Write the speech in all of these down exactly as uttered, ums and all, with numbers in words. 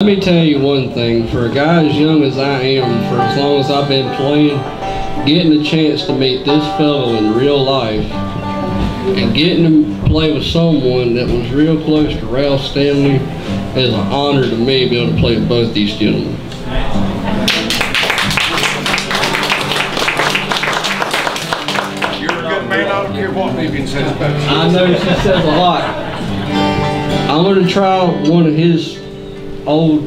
Let me tell you one thing, for a guy as young as I am, for as long as I've been playing, getting the chance to meet this fellow in real life, and getting to play with someone that was real close to Ralph Stanley, is an honor to me to be able to play with both these gentlemen. You're a good man, I don't care what Vivian says about you. I know she says a lot. I'm going to try one of his old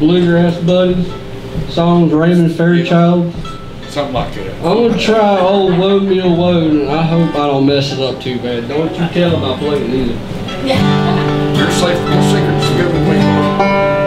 bluegrass buddies songs, Raymond Fairy, something like that. I'm gonna try old Whoa Mule, Whoa, and I hope I don't mess it up too bad. Don't you tell them I played it either. Yeah. You're safe from the secrets of everything.